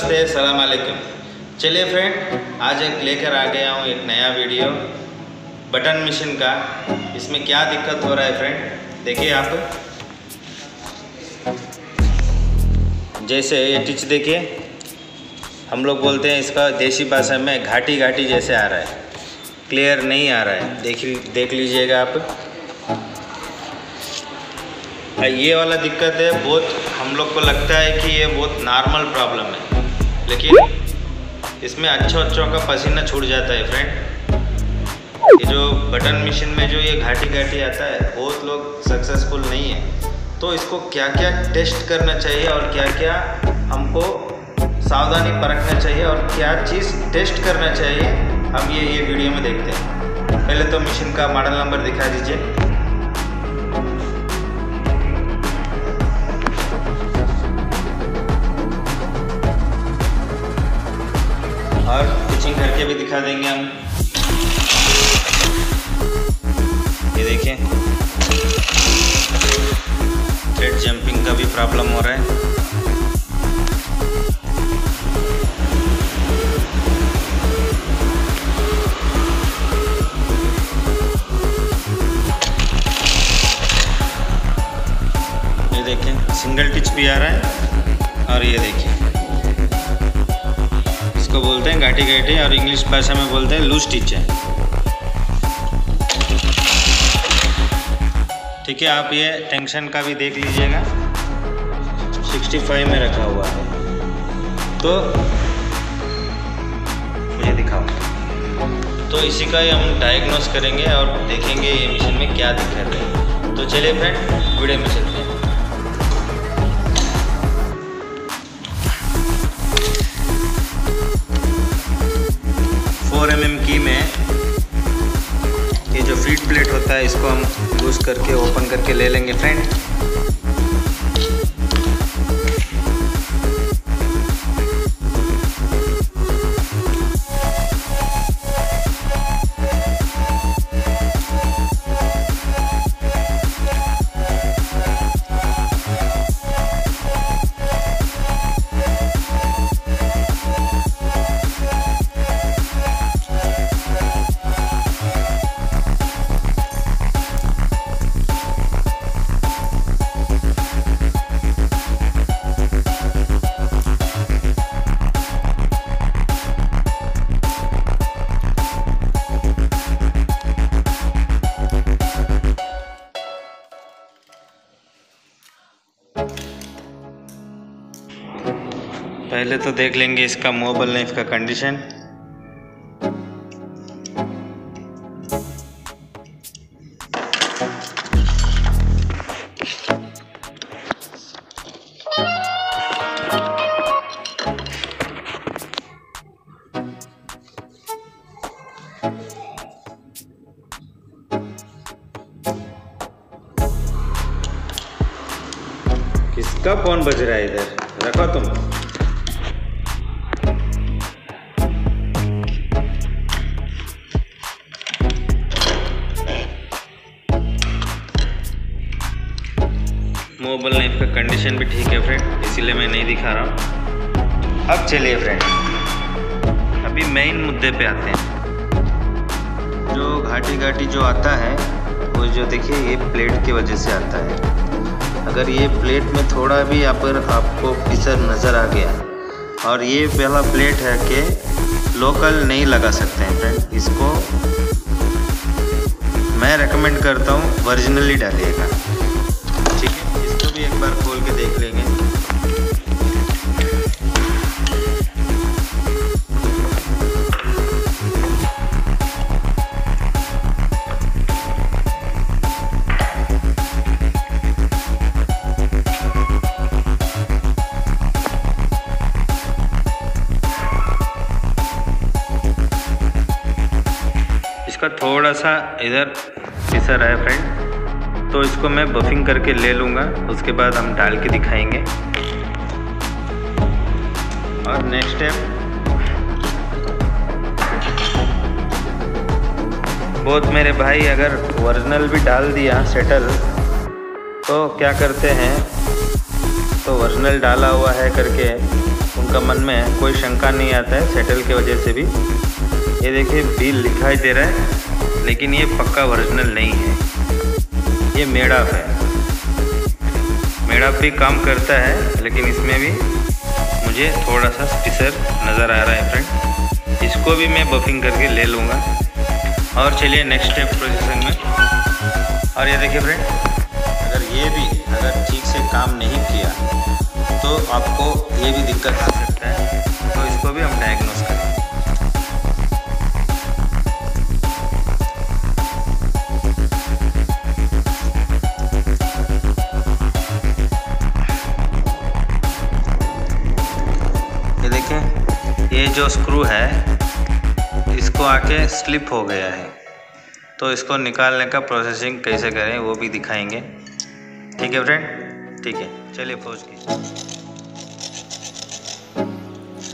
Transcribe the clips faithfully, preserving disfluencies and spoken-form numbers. नमस्ते, सलाम अलैकुम। चलिए फ्रेंड, आज एक लेकर आ गया हूँ एक नया वीडियो बटन मशीन का। इसमें क्या दिक्कत हो रहा है फ्रेंड, देखिए आप। जैसे ये टिच देखिए, हम लोग बोलते हैं इसका देसी भाषा में घाटी घाटी जैसे आ रहा है, क्लियर नहीं आ रहा है। देख देख लीजिएगा आप, ये वाला दिक्कत है। बहुत हम लोग को लगता है कि ये बहुत नॉर्मल प्रॉब्लम है, लेकिन इसमें अच्छों अच्छों का पसीना छूट जाता है फ्रेंड। ये जो बटन मशीन में जो ये घाटी घाटी आता है, बहुत लोग सक्सेसफुल नहीं है। तो इसको क्या क्या टेस्ट करना चाहिए और क्या क्या हमको सावधानी बरतना चाहिए और क्या चीज़ टेस्ट करना चाहिए, हम ये ये वीडियो में देखते हैं। पहले तो मशीन का मॉडल नंबर दिखा दीजिए। और पिचिंग करके भी दिखा देंगे हम। ये देखिए, थ्रेड जंपिंग का भी प्रॉब्लम हो रहा है। ये देखें, सिंगल टिच भी आ रहा है। और ये देखिए, इसको बोलते हैं घाटी घाटी और इंग्लिश भाषा में बोलते हैं लूज स्टिच है। ठीक है, आप ये टेंशन का भी देख लीजिएगा, सिक्सटी फाइव में रखा हुआ है। तो मुझे दिखाओ, तो इसी का ही हम डायग्नोस करेंगे और देखेंगे ये मशीन में क्या दिक्कत है। तो चलिए फ्रेंड, वीडियो में चलते हैं। फोर एम एम की में ये जो फीड प्लेट होता है, इसको हम लूज करके ओपन करके ले लेंगे फ्रेंड। पहले तो देख लेंगे इसका मोबाइल नाइफ का कंडीशन। किसका फोन बज रहा है इधर, रखो तुम। मोबाइल नाइफ का कंडीशन भी ठीक है फ्रेंड, इसीलिए मैं नहीं दिखा रहा हूँ। अब चलिए फ्रेंड, अभी मेन मुद्दे पे आते हैं। जो घाटी घाटी जो आता है, वो जो देखिए ये प्लेट की वजह से आता है। अगर ये प्लेट में थोड़ा भी यहाँ पर आपको फिसर नज़र आ गया, और ये पहला प्लेट है कि लोकल नहीं लगा सकते हैं फ्रेंड। इसको मैं रेकमेंड करता हूँ ओरिजिनली डालिएगा। ठीक है, एक बार खोल के देख लेंगे। इसका थोड़ा सा इधर फिसर है फ्रेंड, तो इसको मैं बफिंग करके ले लूँगा, उसके बाद हम डाल के दिखाएंगे। और नेक्स्ट स्टेप, बहुत मेरे भाई अगर ओरिजिनल भी डाल दिया सेटल, तो क्या करते हैं, तो ओरिजिनल डाला हुआ है करके उनका मन में कोई शंका नहीं आता है सेटल के वजह से भी। ये देखिए बिल लिखाई दे रहा है लेकिन ये पक्का ओरिजिनल नहीं है, ये मेड ऑफ है। मेड ऑफ भी काम करता है लेकिन इसमें भी मुझे थोड़ा सा स्टिसर नज़र आ रहा है फ्रेंड, इसको भी मैं बफिंग करके ले लूँगा। और चलिए नेक्स्ट स्टेप प्रोसेसिंग में। और ये देखिए फ्रेंड, अगर ये भी अगर ठीक से काम नहीं किया तो आपको ये भी दिक्कत आ सकता है, तो इसको भी हम डायग्नोस करें। ये देखें, ये जो स्क्रू है इसको आके स्लिप हो गया है, तो इसको निकालने का प्रोसेसिंग कैसे करें वो भी दिखाएंगे। ठीक है फ्रेंड, ठीक है चलिए फोज कीजिए।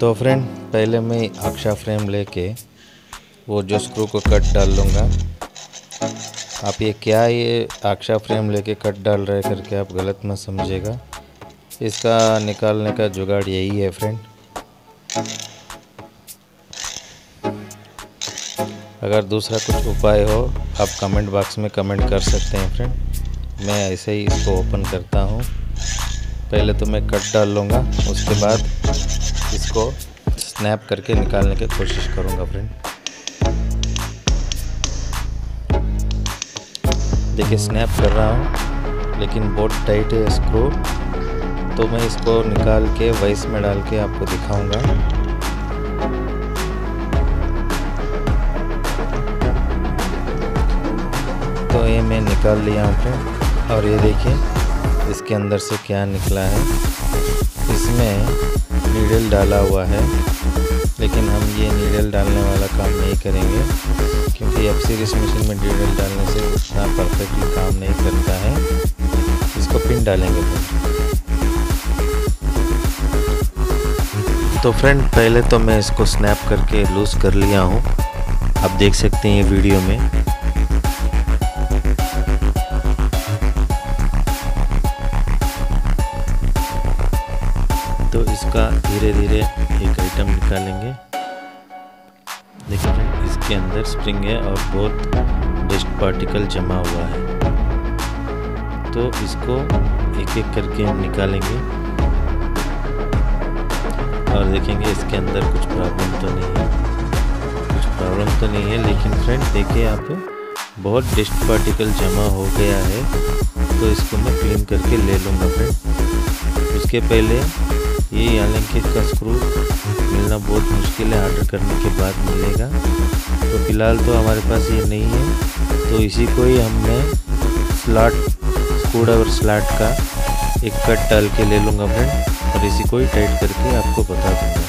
तो फ्रेंड पहले मैं अक्षा फ्रेम लेके वो जो स्क्रू को कट डाल लूँगा। आप ये क्या ये अक्षा फ्रेम लेके कट डाल रहे करके आप गलत मत समझेगा, इसका निकालने का जुगाड़ यही है फ्रेंड। अगर दूसरा कुछ उपाय हो आप कमेंट बॉक्स में कमेंट कर सकते हैं फ्रेंड। मैं ऐसे ही इसको ओपन करता हूँ, पहले तो मैं कट डाल लूँगा, उसके बाद इसको स्नैप करके निकालने की कोशिश करूँगा फ्रेंड। देखिए स्नैप कर रहा हूँ लेकिन बहुत टाइट है स्क्रू, तो मैं इसको निकाल के वाइस में डाल के आपको दिखाऊँगा। तो ये मैं निकाल लिया हूँ फ्रेंड, और ये देखिए इसके अंदर से क्या निकला है। इसमें नीडल डाला हुआ है लेकिन हम ये नीडल डालने वाला काम नहीं करेंगे क्योंकि एफ सीरीज मशीन में नीडल डालने से उतना परफेक्टली काम नहीं करता है, इसको पिन डालेंगे फ्रेंड। तो फ्रेंड पहले तो मैं इसको स्नैप करके लूज़ कर लिया हूँ, आप देख सकते हैं ये वीडियो में। तो इसका धीरे धीरे एक आइटम निकालेंगे। देखिए फ्रेंड इसके अंदर स्प्रिंग है और बहुत डस्ट पार्टिकल जमा हुआ है, तो इसको एक एक करके हम निकालेंगे और देखेंगे इसके अंदर कुछ प्रॉब्लम तो नहीं है। कुछ प्रॉब्लम तो नहीं है लेकिन फ्रेंड देखिए यहाँ पे बहुत डस्ट पार्टिकल जमा हो गया है, तो इसको मैं क्लीन करके ले लूँगा फ्रेंड। उसके पहले ये हालांकि इसका स्क्रू मिलना बहुत मुश्किल है, ऑर्डर करने के बाद मिलेगा, तो फिलहाल तो हमारे पास ये नहीं है, तो इसी को ही हमने स्लॉट स्क्रूड और स्लॉट का एक कट डाल के ले लूँगा फ्रेंड और इसी को ही टाइट करके आपको बता दूँगा।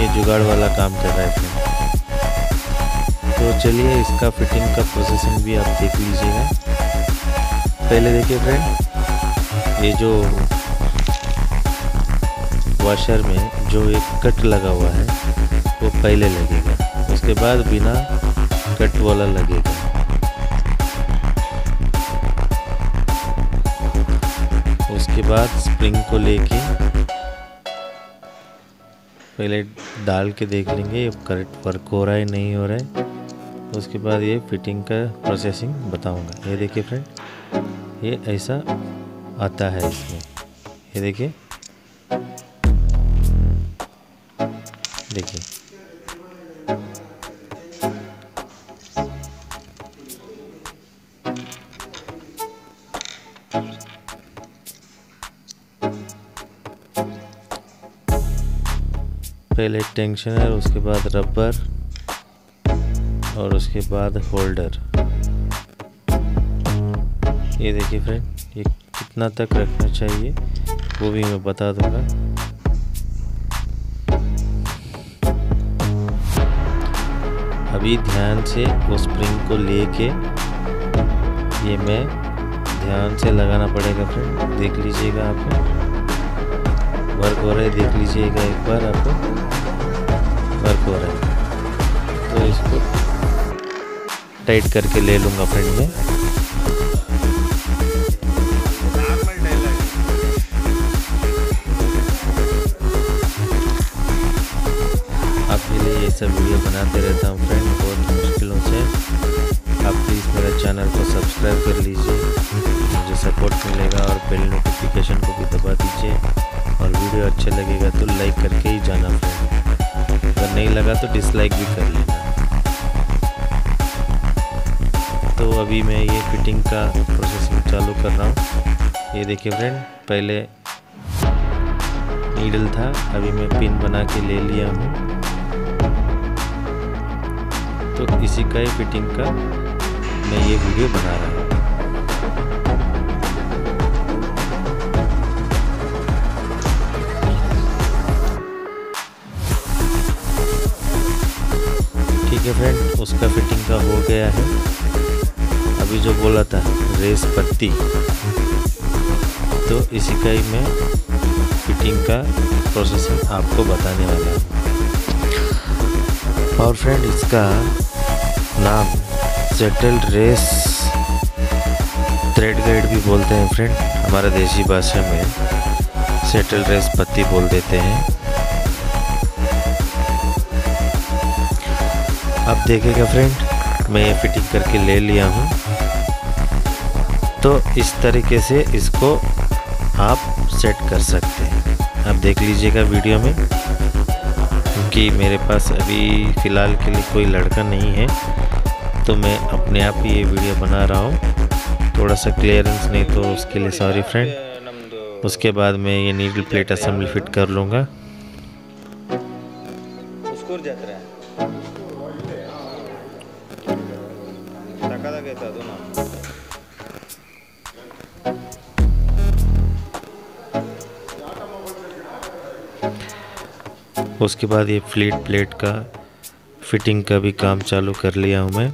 ये जुगाड़ वाला काम कर रहा है फ्रेंड। तो चलिए इसका फिटिंग का प्रोसेसिंग भी आप देख लीजिएगा। पहले देखिए फ्रेंड ये जो वाशर में जो एक कट लगा हुआ है वो पहले लगेगा, उसके बाद बिना कट वाला लगेगा। उसके बाद स्प्रिंग को लेके पहले डाल के देख लेंगे ये करेक्ट वर्क हो रहा है नहीं हो रहा है, उसके बाद ये फिटिंग का प्रोसेसिंग बताऊंगा। ये देखिए फ्रेंड ये ऐसा आता है इसमें, ये देखिए देखिए पहले टेंशनर, उसके बाद रबर और उसके बाद होल्डर। ये देखिए फ्रेंड ये कितना तक रखना चाहिए वो भी मैं बता दूंगा। अभी ध्यान से वो स्प्रिंग को लेके ये मैं ध्यान से लगाना पड़ेगा फ्रेंड, देख लीजिएगा आपको वर्क हो रहा है, देख लीजिएगा एक बार आपको वर्क हो रहा है। तो इसको टाइट करके ले लूँगा फ्रेंड मैं। ऐसा वीडियो बनाते रहता हूँ फ्रेंड, बहुत मुश्किलों से। आप प्लीज़ मेरे चैनल को सब्सक्राइब कर लीजिए, मुझे सपोर्ट मिलेगा, और बेल नोटिफिकेशन को भी दबा दीजिए। और वीडियो अच्छा लगेगा तो लाइक करके ही जाना फ्रेंड, अगर नहीं लगा तो डिसलाइक भी कर लेना। तो अभी मैं ये फिटिंग का प्रोसेसिंग चालू कर रहा हूँ। ये देखिए फ्रेंड, पहले नीडल था, अभी मैं पिन बना के ले लिया हूँ। तो इसी का ही फिटिंग का मैं ये वीडियो बना रहा हूँ। ठीक है फ्रेंड, उसका फिटिंग का हो गया है। अभी जो बोला था रेस पत्ती, तो इसी का ही मैं फिटिंग का प्रोसेसिंग आपको बताने वाला है। और फ्रेंड, इसका नाम सेटल्ड रेस थ्रेड गाइड भी बोलते हैं फ्रेंड, हमारे देशी भाषा में सेटल्ड रेस पत्ती बोल देते हैं। आप देखेगा फ्रेंड, मैं ये फिटिंग करके ले लिया हूँ। तो इस तरीके से इसको आप सेट कर सकते हैं। आप देख लीजिएगा वीडियो में, क्योंकि मेरे पास अभी फ़िलहाल के लिए कोई लड़का नहीं है, तो मैं अपने आप ही ये वीडियो बना रहा हूँ। थोड़ा सा क्लियरेंस नहीं तो उसके लिए सॉरी फ्रेंड। उसके बाद मैं ये नीडल प्लेट असेंबली फिट कर लूँगा। उसके बाद ये फ्लीट प्लेट का फिटिंग का भी काम चालू कर लिया हूँ मैं।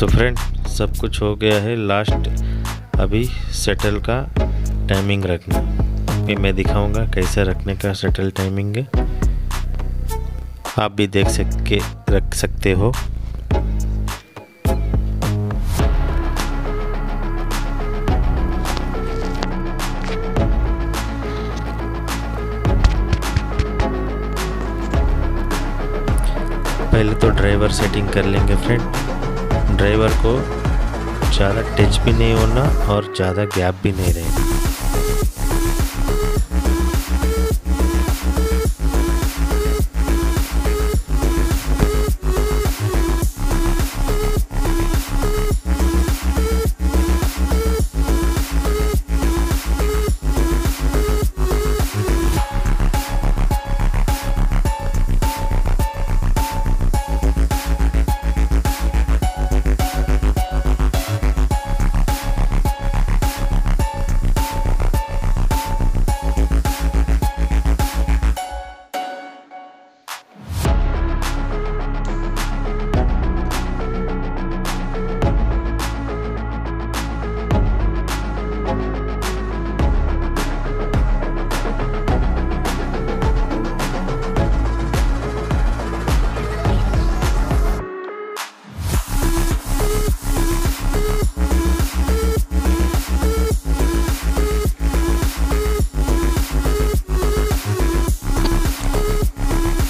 तो फ्रेंड, सब कुछ हो गया है। लास्ट अभी सेटल का टाइमिंग रखना, ये मैं दिखाऊंगा कैसे रखने का सेटल टाइमिंग है, आप भी देख सके रख सकते हो। पहले तो ड्राइवर सेटिंग कर लेंगे फ्रेंड। ड्राइवर को ज़्यादा टच भी नहीं होना और ज़्यादा गैप भी नहीं रहेगा।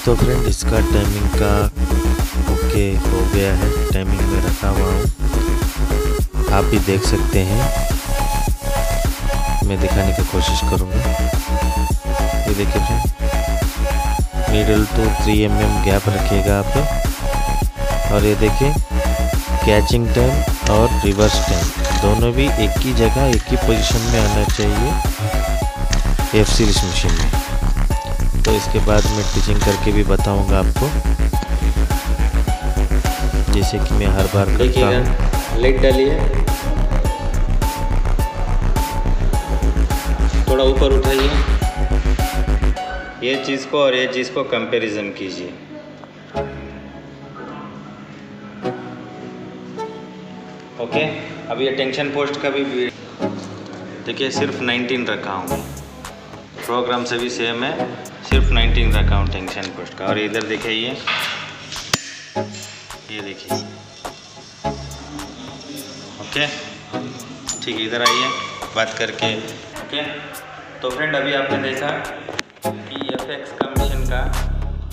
तो फ्रेंड, इसका टाइमिंग का ओके हो गया है, टाइमिंग में रखा हुआ हूँ, आप भी देख सकते हैं। मैं दिखाने की कोशिश करूँगा। ये देखिए फ्रेंड, नीडल तो थ्री एम एम गैप रखिएगा आप। और ये देखिए, कैचिंग टाइम और रिवर्स टाइम दोनों भी एक ही जगह एक ही पोजीशन में आना चाहिए एफ सीरीज मशीन में। तो इसके बाद मैं टिचिंग करके भी बताऊंगा आपको, जैसे कि मैं हर बार करता हूं। लेट डालिए, थोड़ा ऊपर उठाइए, ये चीज़ को और ये चीज़ को कंपैरिजन कीजिए। ओके, अब ये टेंशन पोस्ट का भी देखिए, सिर्फ उन्नीस रखा हूँ, प्रोग्राम से भी सेम है, सिर्फ उन्नीस रखा हूँ टेंशन पोस्ट का। और इधर देखिए, ये ये देखिए, ओके ठीक है, इधर आइए। बात करके। ओके, तो फ्रेंड अभी आपने देखा कि एफ एक्स का मिशन का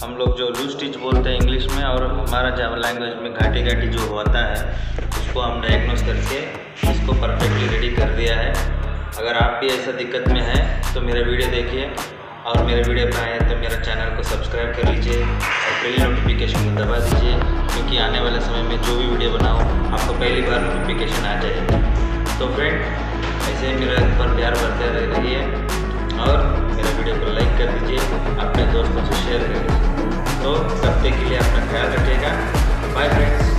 हम लोग जो लूज स्टिच बोलते हैं इंग्लिश में और हमारा जावा लैंग्वेज में घाटी घाटी जो होता है उसको हम डायग्नोस करके इसको परफेक्टली रेडी कर दिया है। अगर आप भी ऐसा दिक्कत में हैं तो मेरा वीडियो देखिए और मेरे वीडियो पर आए तो मेरा चैनल को सब्सक्राइब कर लीजिए और बेल नोटिफिकेशन को दबा दीजिए, क्योंकि आने वाले समय में जो भी वीडियो बनाऊँ आपको पहली बार नोटिफिकेशन आ जाएगी। तो फ्रेंड ऐसे ही मेरा पर प्यार बढ़ते रहिए और मेरा वीडियो को लाइक कर दीजिए, अपने दोस्तों से शेयर कर दीजिए। तो तब तक के लिए अपना ख्याल रखिएगा। Bye friends.